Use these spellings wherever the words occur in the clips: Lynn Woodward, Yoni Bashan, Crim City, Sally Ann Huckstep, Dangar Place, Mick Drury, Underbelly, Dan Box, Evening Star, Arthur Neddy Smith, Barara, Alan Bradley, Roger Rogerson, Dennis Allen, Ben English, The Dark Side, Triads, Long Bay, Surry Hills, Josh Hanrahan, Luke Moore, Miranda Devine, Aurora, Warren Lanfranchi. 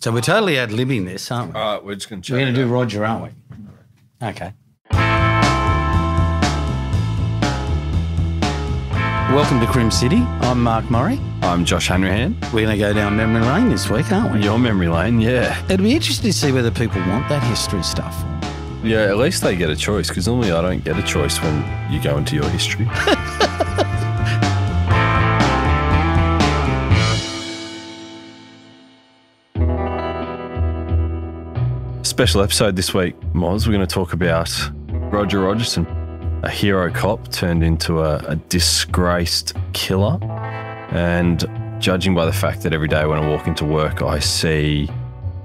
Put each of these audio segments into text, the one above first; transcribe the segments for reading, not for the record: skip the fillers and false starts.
So we're totally ad-libbing this, aren't we? All right, we're just going to check. We're going to do Roger, aren't we? Okay. Welcome to Crim City. I'm Mark Morri. I'm Josh Hanrahan. We're going to go down memory lane this week, aren't we? Your memory lane, yeah. It'd be interesting to see whether people want that history stuff. Yeah, at least they get a choice, because normally I don't get a choice when you go into your history. Special episode this week, Moz. We're going to talk about Roger Rogerson, a hero cop turned into a disgraced killer. And judging by the fact that every day when I walk into work, I see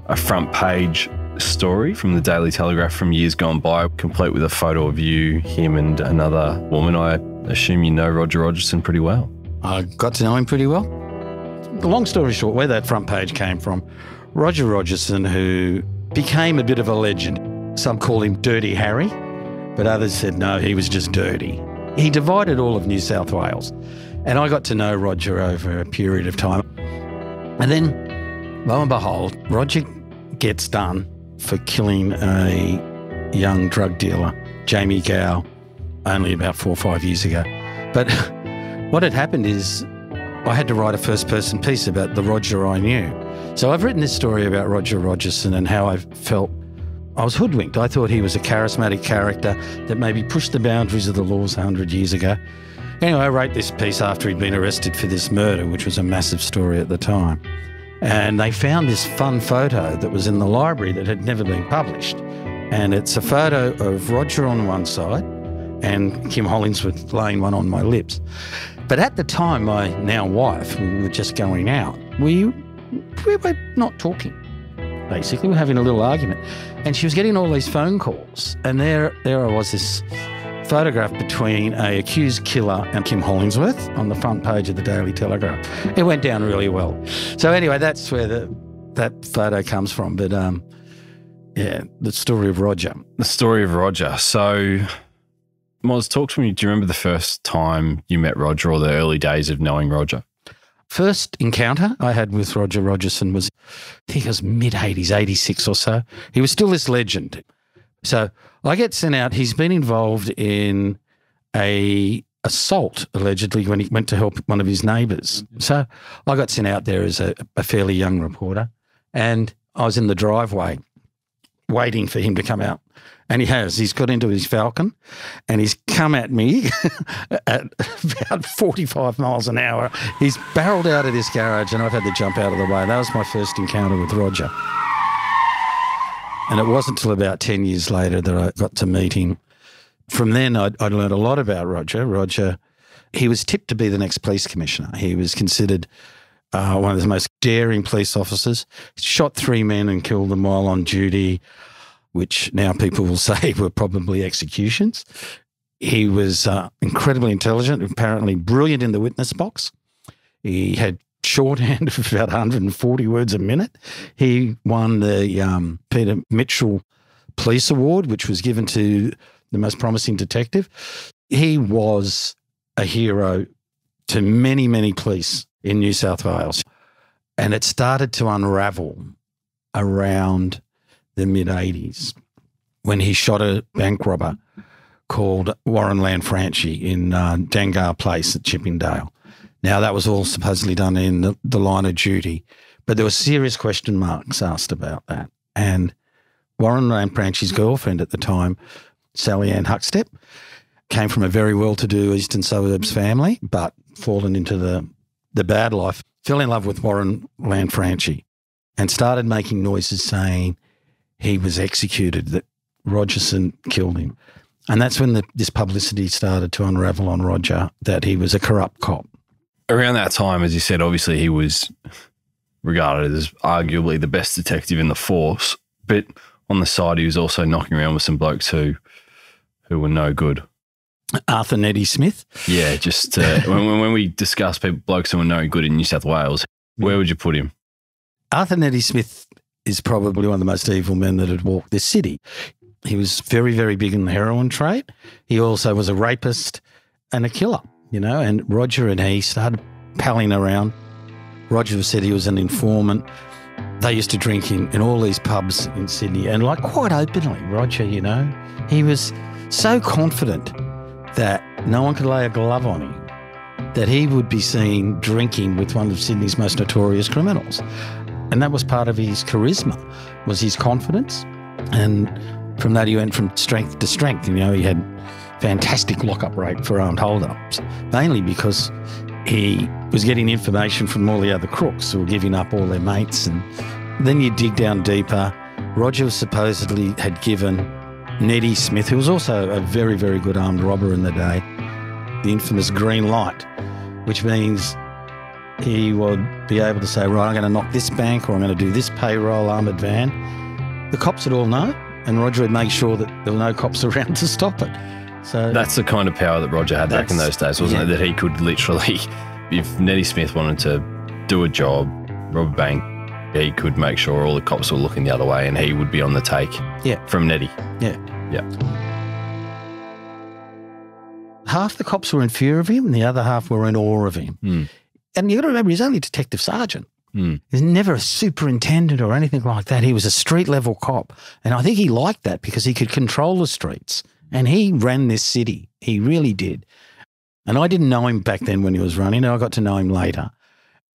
a front page story from the Daily Telegraph from years gone by, complete with a photo of you, him and another woman. I assume you know Roger Rogerson pretty well. I got to know him pretty well. Long story short, where that front page came from, Roger Rogerson, who became a bit of a legend. Some call him Dirty Harry, but others said no, he was just dirty. He divided all of New South Wales. And I got to know Roger over a period of time. And then, lo and behold, Roger gets done for killing a young drug dealer, Jamie Gao, only about 4 or 5 years ago. But what had happened is I had to write a first-person piece about the Roger I knew. So I've written this story about Roger Rogerson and how I felt I was hoodwinked. I thought he was a charismatic character that maybe pushed the boundaries of the laws 100 years ago. Anyway, I wrote this piece after he'd been arrested for this murder, which was a massive story at the time. And they found this fun photo that was in the library that had never been published. And it's a photo of Roger on one side and Kim Hollingsworth laying one on my lips. But at the time, my now wife, we were just going out, we were not talking, basically. We were having a little argument. And she was getting all these phone calls. And there I was, this photograph between an accused killer and Kim Hollingsworth on the front page of the Daily Telegraph. It went down really well. So anyway, that's where that photo comes from. But yeah, the story of Roger. The story of Roger. So Moz, talk to me. Do you remember the first time you met Roger or the early days of knowing Roger? First encounter I had with Roger Rogerson was, I think it was mid-'80s, 86 or so. He was still this legend. So I get sent out. He's been involved in a assault, allegedly, when he went to help one of his neighbours. So I got sent out there as a fairly young reporter, and I was in the driveway waiting for him to come out. And he has. He's got into his Falcon and he's come at me at about 45 miles an hour. He's barrelled out of this garage and I've had to jump out of the way. That was my first encounter with Roger. And it wasn't till about 10 years later that I got to meet him. From then, I'd learned a lot about Roger. Roger, he was tipped to be the next police commissioner. He was considered one of the most daring police officers. Shot 3 men and killed them while on duty, which now people will say were probably executions. He was incredibly intelligent, apparently brilliant in the witness box. He had shorthand of about 140 words a minute. He won the Peter Mitchell Police Award, which was given to the most promising detective. He was a hero to many, many police in New South Wales. And it started to unravel around the mid-'80s when he shot a bank robber called Warren Lanfranchi in Dangar Place at Chippendale. Now, that was all supposedly done in the line of duty, but there were serious question marks asked about that. And Warren Lanfranchi's girlfriend at the time, Sally Ann Huckstep, came from a very well-to-do eastern suburbs family, but fallen into the bad life, fell in love with Warren Lanfranchi and started making noises saying he was executed, that Rogerson killed him. And that's when this publicity started to unravel on Roger, that he was a corrupt cop. Around that time, as you said, obviously he was regarded as arguably the best detective in the force, but on the side he was also knocking around with some blokes who were no good. Arthur Neddy Smith? Yeah, just when we discuss people, blokes who were no good in New South Wales, where would you put him? Arthur Neddy Smith is probably one of the most evil men that had walked this city. He was very, very big in the heroin trade. He also was a rapist and a killer. You know, and Roger and he started palling around. Roger said he was an informant. They used to drink in all these pubs in Sydney, and like quite openly. Roger, you know, he was so confident that no one could lay a glove on him that he would be seen drinking with one of Sydney's most notorious criminals. And that was part of his charisma, was his confidence. And from that, he went from strength to strength. You know, he had fantastic lock-up rate for armed hold-ups, mainly because he was getting information from all the other crooks who were giving up all their mates. And then you dig down deeper. Roger supposedly had given Neddy Smith, who was also a very, very good armed robber in the day, the infamous green light, which means he would be able to say, right, I'm going to knock this bank, or I'm going to do this payroll armoured van. The cops would all know, and Roger would make sure that there were no cops around to stop it. So that's the kind of power that Roger had back in those days, wasn't it? That he could literally, if Neddy Smith wanted to do a job, rob a bank, he could make sure all the cops were looking the other way, and he would be on the take from Neddy. Half the cops were in fear of him and the other half were in awe of him. And you've got to remember, he's only a detective sergeant. He's never a superintendent or anything like that. He was a street-level cop, and I think he liked that because he could control the streets, and he ran this city. He really did. And I didn't know him back then when he was running, and I got to know him later.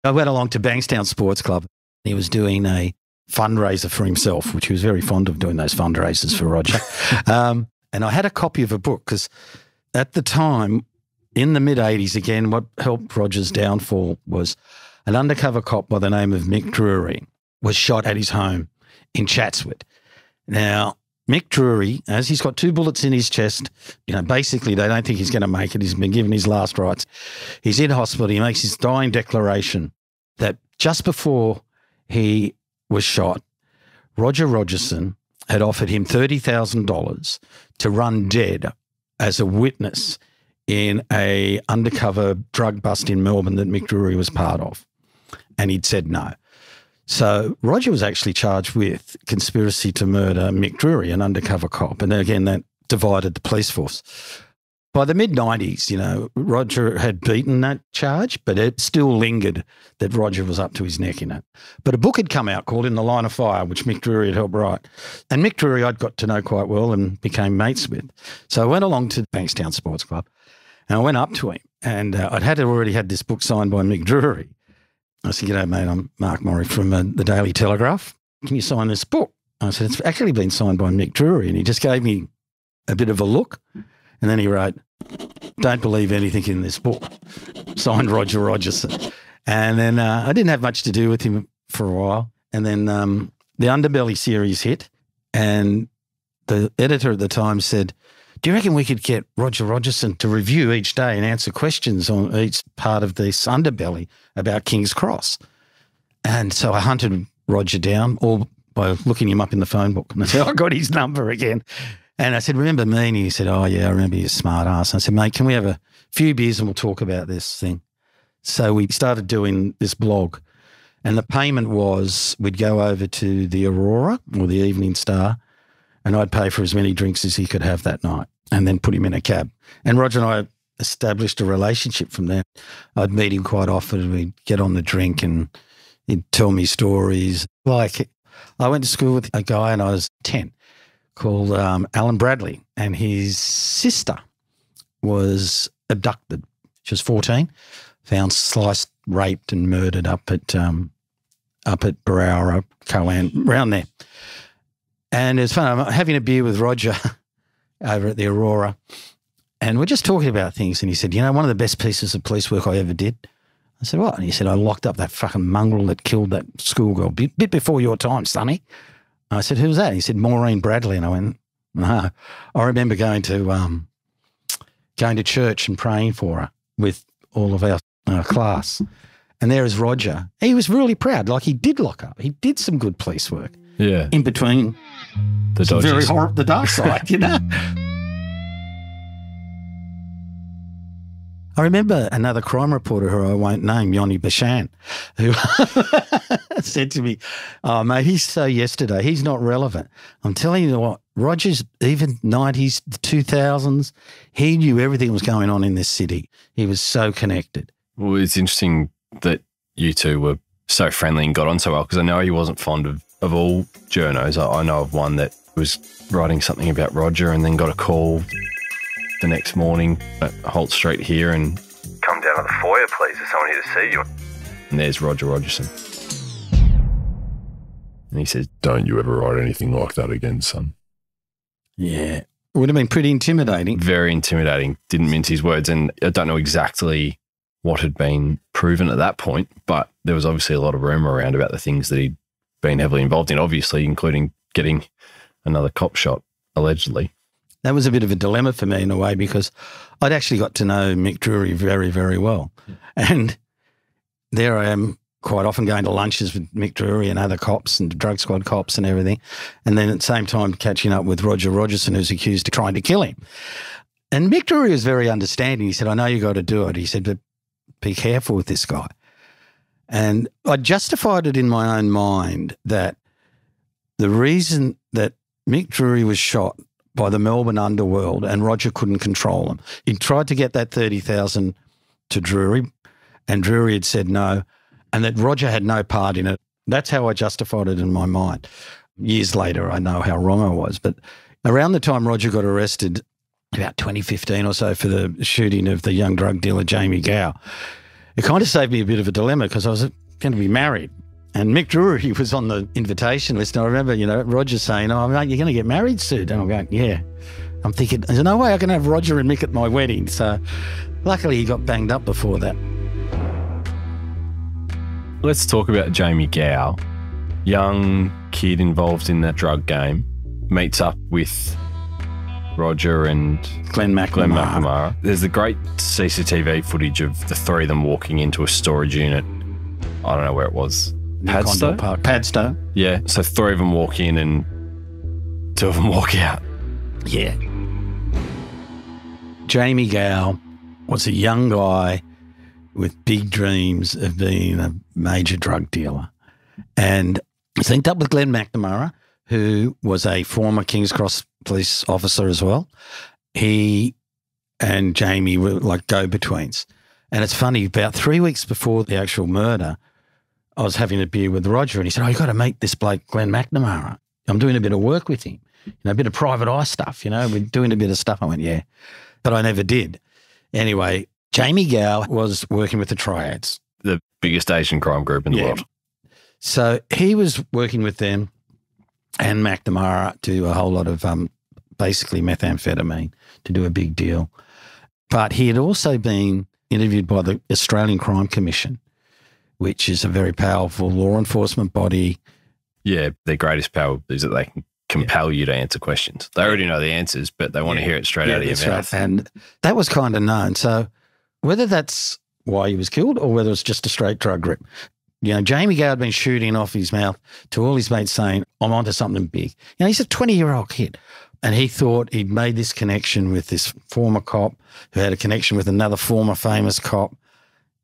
I went along to Bankstown Sports Club. He was doing a fundraiser for himself, which he was very fond of doing, those fundraisers for Roger. And I had a copy of a book because at the time, in the mid-'80s, again, what helped Roger's downfall was an undercover cop by the name of Mick Drury was shot at his home in Chatswood. Now, Mick Drury, as he's got two bullets in his chest, you know, basically they don't think he's going to make it. He's been given his last rites. He's in hospital. He makes his dying declaration that just before he was shot, Roger Rogerson had offered him $30,000 to run dead as a witness in a undercover drug bust in Melbourne that Mick Drury was part of, and he'd said no. So Roger was actually charged with conspiracy to murder Mick Drury, an undercover cop, and again, that divided the police force. By the mid-'90s, you know, Roger had beaten that charge, but it still lingered that Roger was up to his neck in it. But a book had come out called In the Line of Fire, which Mick Drury had helped write. And Mick Drury I'd got to know quite well and became mates with. So I went along to Bankstown Sports Club and I went up to him, and I'd had already had this book signed by Mick Drury. I said, you know, mate, I'm Mark Morri from the Daily Telegraph. Can you sign this book? I said, it's actually been signed by Mick Drury. And he just gave me a bit of a look. And then he wrote, don't believe anything in this book, signed Roger Rogerson. And then I didn't have much to do with him for a while. And then the Underbelly series hit, and the editor at the time said, do you reckon we could get Roger Rogerson to review each day and answer questions on each part of this Underbelly about King's Cross? And so I hunted Roger down all by looking him up in the phone book. And I said, I got his number again. And I said, remember me? And he said, oh, yeah, I remember you, smart ass. And I said, mate, can we have a few beers and we'll talk about this thing? So we started doing this blog, and the payment was we'd go over to the Aurora or the Evening Star, and I'd pay for as many drinks as he could have that night and then put him in a cab. And Roger and I established a relationship from there. I'd meet him quite often and we'd get on the drink and he'd tell me stories. Like I went to school with a guy and I was 10. Called Alan Bradley, and his sister was abducted. She was 14, found sliced, raped and murdered up at Barara, Coan, around there. And it was fun. I'm having a beer with Roger over at the Aurora, and we're just talking about things, and he said, you know, one of the best pieces of police work I ever did. I said, what? And he said, I locked up that fucking mongrel that killed that schoolgirl bit before your time, sonny. I said, who's that? He said, Maureen Bradley. And I went, no. I remember going to church and praying for her with all of our class. And there is Roger. He was really proud. Like, he did lock up. He did some good police work. Yeah. In between the dark side, you know. I remember another crime reporter who I won't name, Yoni Bashan, who said to me, oh, mate, he's so yesterday. He's not relevant. I'm telling you what, Roger's, even 90s, 2000s, he knew everything that was going on in this city. He was so connected. Well, it's interesting that you two were so friendly and got on so well, because I know he wasn't fond of all journos. I know of one that was writing something about Roger and then got a call the next morning at Holt Street here and... Come down to the foyer, please. There's someone here to see you. And there's Roger Rogerson. And he says, don't you ever write anything like that again, son. Yeah. Would have been pretty intimidating. Very intimidating. Didn't mince his words. And I don't know exactly what had been proven at that point, but there was obviously a lot of rumour around about the things that he'd been heavily involved in, obviously, including getting another cop shot, allegedly. That was a bit of a dilemma for me in a way, because I'd actually got to know Mick Drury very, very well. Yeah. And there I am quite often going to lunches with Mick Drury and other cops and drug squad cops and everything. And then at the same time catching up with Roger Rogerson, who's accused of trying to kill him. And Mick Drury was very understanding. He said, I know you got to do it. He said, but be careful with this guy. And I justified it in my own mind that the reason that Mick Drury was shot by the Melbourne underworld and Roger couldn't control him. He tried to get that $30,000 to Drury and Drury had said no and that Roger had no part in it. That's how I justified it in my mind. Years later, I know how wrong I was. But around the time Roger got arrested, about 2015 or so, for the shooting of the young drug dealer Jamie Gao, it kind of saved me a bit of a dilemma because I was going to be married. And Mick Drury was on the invitation list. And I remember, you know, Roger saying, oh, mate, you're going to get married soon. And I'm going, yeah. I'm thinking, there's no way I can have Roger and Mick at my wedding. So luckily he got banged up before that. Let's talk about Jamie Gao. Young kid involved in that drug game. Meets up with Roger and Glenn McNamara. There's the great CCTV footage of the three of them walking into a storage unit. I don't know where it was. Padstow? Padstow. Yeah. So three of them walk in and two of them walk out. Yeah. Jamie Gao was a young guy with big dreams of being a major drug dealer and linked up with Glenn McNamara, who was a former King's Cross police officer as well. He and Jamie were like go-betweens. And it's funny, about 3 weeks before the actual murder, I was having a beer with Roger and he said, oh, you've got to meet this bloke, Glenn McNamara. I'm doing a bit of work with him, you know, a bit of private eye stuff, you know, we're doing a bit of stuff. I went, yeah, but I never did. Anyway, Jamie Gao was working with the Triads. The biggest Asian crime group in the world. So he was working with them and McNamara to do a whole lot of basically methamphetamine to do a big deal. But he had also been interviewed by the Australian Crime Commission, which is a very powerful law enforcement body. Yeah, their greatest power is that they can compel you to answer questions. They already know the answers, but they want to hear it straight out of your mouth. Right. And that was kind of known. So whether that's why he was killed or whether it's just a straight drug rip, you know, Jamie Gao had been shooting off his mouth to all his mates saying, I'm onto something big. You know, he's a 20-year-old kid. And he thought he'd made this connection with this former cop who had a connection with another former famous cop.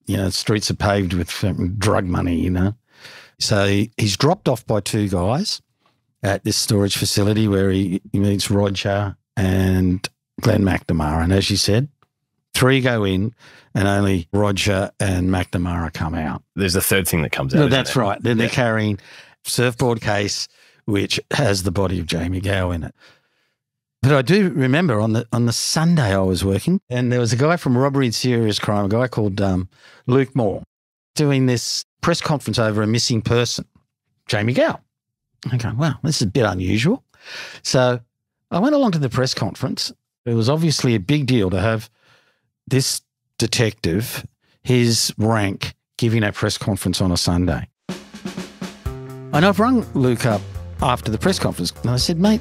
You know, streets are paved with drug money, you know. So he's dropped off by two guys at this storage facility where he meets Roger and Glenn McNamara. And as you said, three go in and only Roger and McNamara come out. There's a third thing that comes out. No, that's right. Then they're carrying a surfboard case which has the body of Jamie Gao in it. But I do remember on the Sunday I was working and there was a guy from Robbery and Serious Crime, a guy called Luke Moore, doing this press conference over a missing person, Jamie Gao. I go, wow, this is a bit unusual. So I went along to the press conference. It was obviously a big deal to have this detective, his rank, giving a press conference on a Sunday. And I've rung Luke up after the press conference and I said, mate,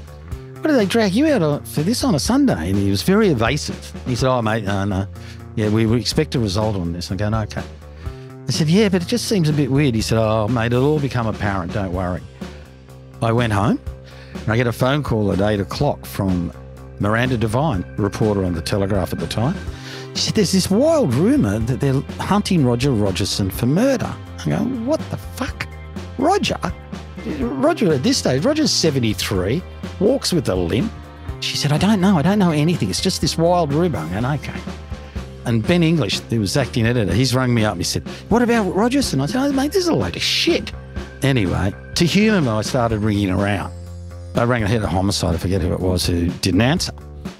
why did they drag you out for this on a Sunday? And he was very evasive. He said, oh, mate, no. Yeah, we expect a result on this. I'm going, okay. I said, yeah, but it just seems a bit weird. He said, oh, mate, it'll all become apparent. Don't worry. I went home and I get a phone call at 8 o'clock from Miranda Devine, reporter on The Telegraph at the time. She said, there's this wild rumour that they're hunting Roger Rogerson for murder. I'm going, what the fuck? Roger? Roger at this stage, Roger's 73, walks with a limp. She said, I don't know anything. It's just this wild rumour. And okay. And Ben English, who was acting editor, he's rung me up and he said, what about Rogerson? I said, oh, mate, this is a load of shit. Anyway, to humour him, I started ringing around. I rang the head of homicide, I forget who it was, who didn't answer.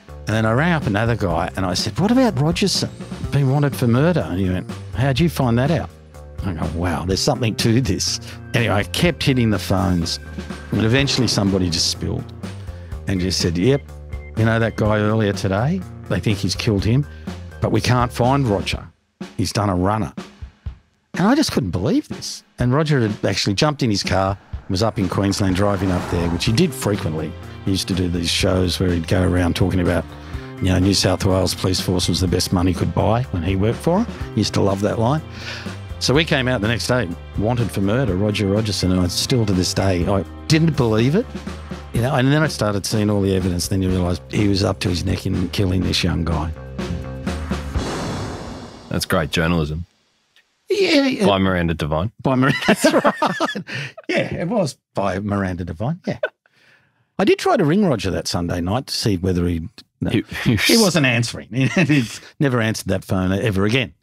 And then I rang up another guy and I said, what about Rogerson? Been wanted for murder. And he went, how'd you find that out? I go, wow, there's something to this. Anyway, I kept hitting the phones and eventually somebody just spilled and just said, yep, you know that guy earlier today? They think he's killed him, but we can't find Roger. He's done a runner. And I just couldn't believe this. And Roger had actually jumped in his car, was up in Queensland driving up there, which he did frequently. He used to do these shows where he'd go around talking about, you know, New South Wales police force was the best money could buy when he worked for them. He used to love that line. So we came out the next day, wanted for murder, Roger Rogerson, and I still to this day, I didn't believe it. You know, and then I started seeing all the evidence, then you realise he was up to his neck in killing this young guy. That's great journalism. Yeah. By Miranda Devine. By Miranda, that's right. Yeah, it was by Miranda Devine, yeah. I did try to ring Roger that Sunday night to see whether he'd... No, he wasn't answering. He's never answered that phone ever again.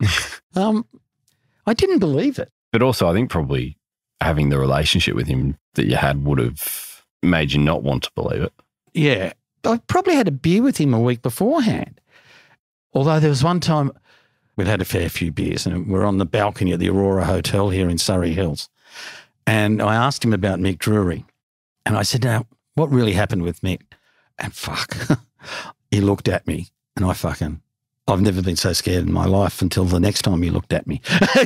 I didn't believe it. But also I think probably having the relationship with him that you had would have... made you not want to believe it. Yeah. I probably had a beer with him a week beforehand. Although there was one time we'd had a fair few beers and we're on the balcony at the Aurora Hotel here in Surry Hills. And I asked him about Mick Drury. And I said, now, what really happened with Mick? And fuck, he looked at me and I fucking... I've never been so scared in my life until the next time he looked at me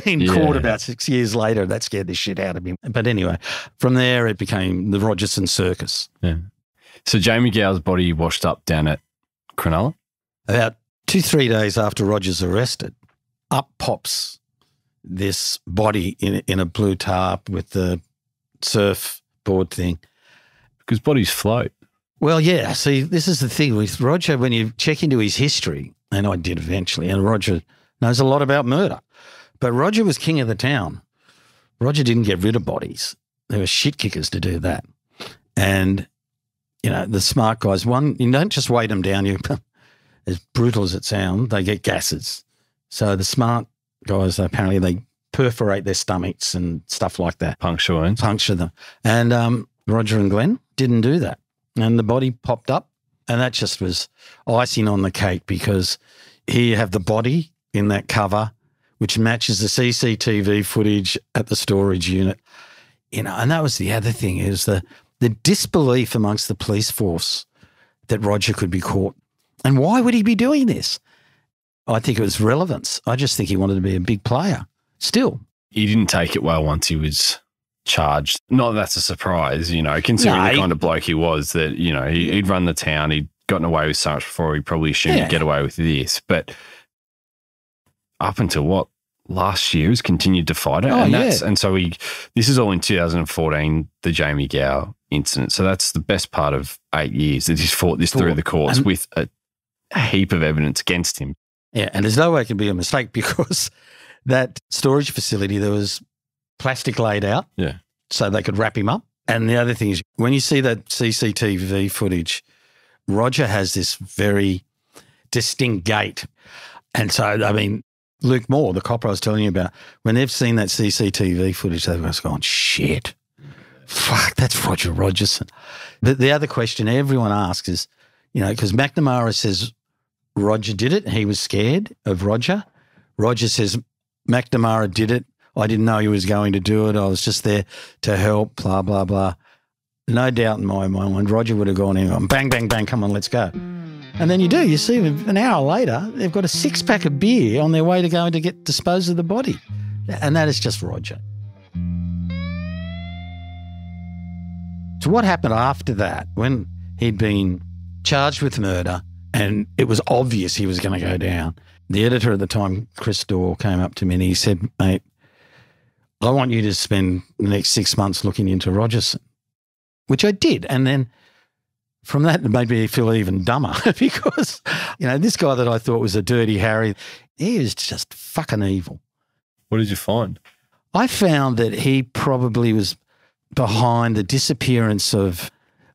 in court about 6 years later. That scared the shit out of me. But anyway, from there it became the Rogerson circus. Yeah. So Jamie Gao's body washed up down at Cronulla? About 2-3 days after Roger's arrested, up pops this body in a blue tarp with the surfboard thing. Because bodies float. Well, yeah. See, this is the thing with Roger, when you check into his history... And I did eventually. And Roger knows a lot about murder. But Roger was king of the town. Roger didn't get rid of bodies. There were shit kickers to do that. And, you know, the smart guys, one, you don't just weigh them down. You, as brutal as it sounds, they get gases. So the smart guys, apparently they perforate their stomachs and stuff like that. Puncture wounds. Puncture them. And Roger and Glenn didn't do that. And the body popped up. And that just was icing on the cake because here you have the body in that cover, which matches the CCTV footage at the storage unit. You know, and that was the other thing is the disbelief amongst the police force that Roger could be caught. And why would he be doing this? I think it was relevance. I just think he wanted to be a big player still. He didn't take it well once he was... charged. Not that that's a surprise, you know, considering the kind of bloke he was that, you know, he'd run the town, he'd gotten away with so much before, he probably assumed he'd get away with this. But up until what, last year, he's continued to fight it. And so this is all in 2014, the Jamie Gao incident. So that's the best part of 8 years that he's fought this through the courts with a heap of evidence against him. Yeah, and there's no way it can be a mistake because that storage facility, there was plastic laid out so they could wrap him up. And the other thing is when you see that CCTV footage, Roger has this very distinct gait. And so, I mean, Luke Moore, the cop I was telling you about, when they've seen that CCTV footage, they've just gone, shit, fuck, that's Roger Rogerson. But the other question everyone asks is, you know, because McNamara says Roger did it, he was scared of Roger. Roger says McNamara did it, I didn't know he was going to do it. I was just there to help, blah, blah, blah. No doubt in my mind, Roger would have gone in and bang, bang, bang, come on, let's go. And then you do. You see an hour later, they've got a six-pack of beer on their way to go to get disposed of the body. And that is just Roger. So what happened after that, when he'd been charged with murder and it was obvious he was going to go down, the editor at the time, Chris Dore, came up to me and he said, mate, I want you to spend the next 6 months looking into Rogerson, which I did. And then from that, it made me feel even dumber because, you know, this guy that I thought was a dirty Harry, he was just fucking evil. What did you find? I found that he probably was behind the disappearance of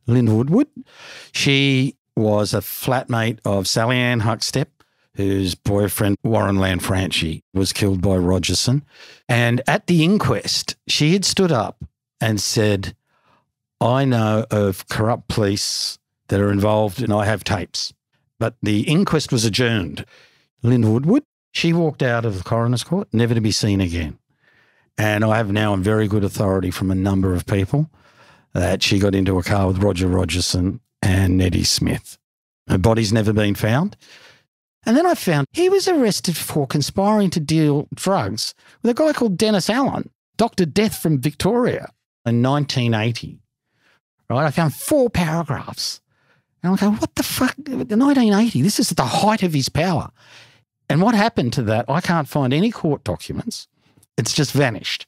Lynn Woodward. She was a flatmate of Sally Ann Huckstep, whose boyfriend, Warren Lanfranchi, was killed by Rogerson. And at the inquest, she had stood up and said, I know of corrupt police that are involved and I have tapes. But the inquest was adjourned. Lynn Woodward, she walked out of the coroner's court, never to be seen again. And I have now on very good authority from a number of people that she got into a car with Roger Rogerson and Neddy Smith. Her body's never been found. And then I found he was arrested for conspiring to deal drugs with a guy called Dennis Allen, Dr. Death from Victoria, in 1980. Right? I found 4 paragraphs. And I go, what the fuck? In 1980, this is at the height of his power. And what happened to that? I can't find any court documents. It's just vanished.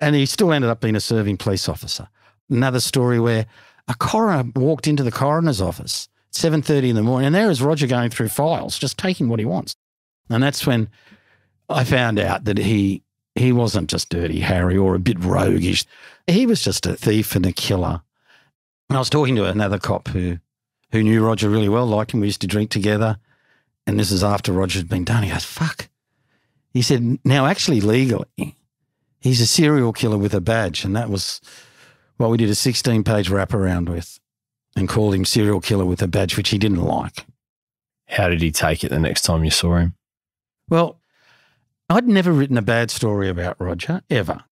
And he still ended up being a serving police officer. Another story where a coroner walked into the coroner's office 7:30 in the morning, and there is Roger going through files, just taking what he wants. And that's when I found out that he wasn't just Dirty Harry or a bit roguish. He was just a thief and a killer. And I was talking to another cop who knew Roger really well, liked him. We used to drink together. And this is after Roger had been done. He goes, fuck. He said, now actually legally, he's a serial killer with a badge. And that was what we did a 16-page wraparound with, and called him serial killer with a badge, which he didn't like. How did he take it the next time you saw him? Well, I'd never written a bad story about Roger, ever.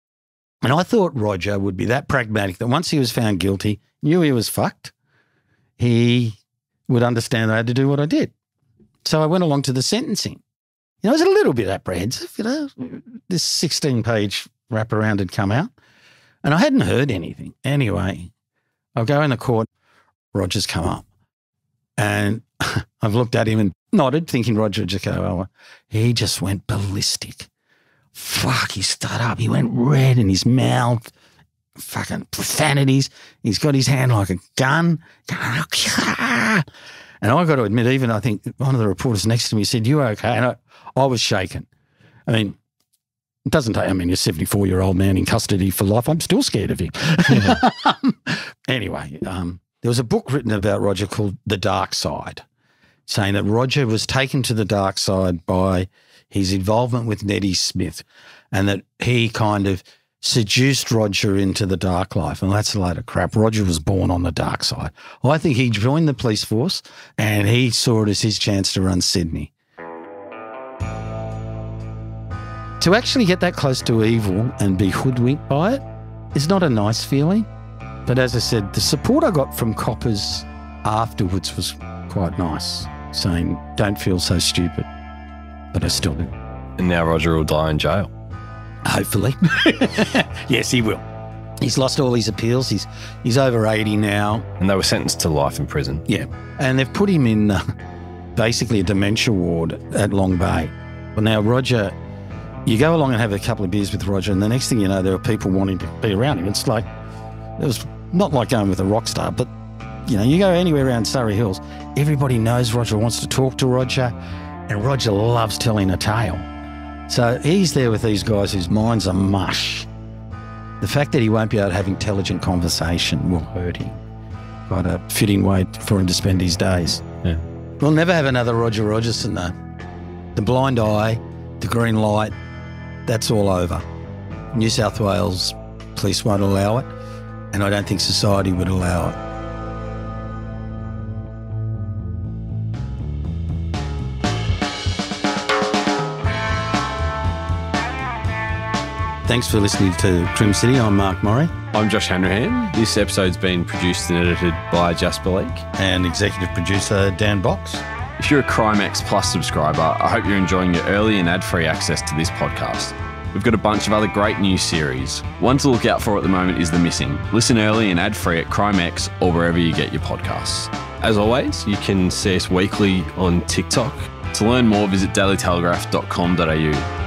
And I thought Roger would be that pragmatic that once he was found guilty, knew he was fucked, he would understand I had to do what I did. So I went along to the sentencing. You know, I was a little bit apprehensive, you know. This 16-page wraparound had come out, and I hadn't heard anything. Anyway, I'll go in the court. Roger's come up, and I've looked at him and nodded, thinking Roger would just go, oh, he just went ballistic. Fuck, he stood up. He went red in his mouth. Fucking profanities. He's got his hand like a gun. And I've got to admit, even I think one of the reporters next to me said, you okay? And I was shaken. I mean, it doesn't take, I mean, a 74-year-old man in custody for life. I'm still scared of him. Yeah. Anyway, there was a book written about Roger called The Dark Side, saying that Roger was taken to the dark side by his involvement with Neddy Smith, and that he kind of seduced Roger into the dark life. And that's a load of crap. Roger was born on the dark side. I think he joined the police force and he saw it as his chance to run Sydney. To actually get that close to evil and be hoodwinked by it is not a nice feeling. But as I said, the support I got from coppers afterwards was quite nice, saying, don't feel so stupid. But I still do. And now Roger will die in jail. Hopefully. Yes, he will. He's lost all his appeals. He's over 80 now. And they were sentenced to life in prison. Yeah. And they've put him in basically a dementia ward at Long Bay. Well, now, Roger, you go along and have a couple of beers with Roger, and the next thing you know, there are people wanting to be around him. It's like... It was not like going with a rock star, but, you know, you go anywhere around Surry Hills, everybody knows Roger, wants to talk to Roger, and Roger loves telling a tale. So he's there with these guys whose minds are mush. The fact that he won't be able to have intelligent conversation will hurt him. Quite a fitting way for him to spend his days. Yeah. We'll never have another Roger Rogerson, though. The blind eye, the green light, that's all over. New South Wales police won't allow it. And I don't think society would allow it. Thanks for listening to Crim City. I'm Mark Morri. I'm Josh Hanrahan. This episode's been produced and edited by Jasper Leake. And executive producer Dan Box. If you're a Crimex Plus subscriber, I hope you're enjoying your early and ad-free access to this podcast. We've got a bunch of other great new series. One to look out for at the moment is The Missing. Listen early and ad-free at CrimeX or wherever you get your podcasts. As always, you can see us weekly on TikTok. To learn more, visit dailytelegraph.com.au.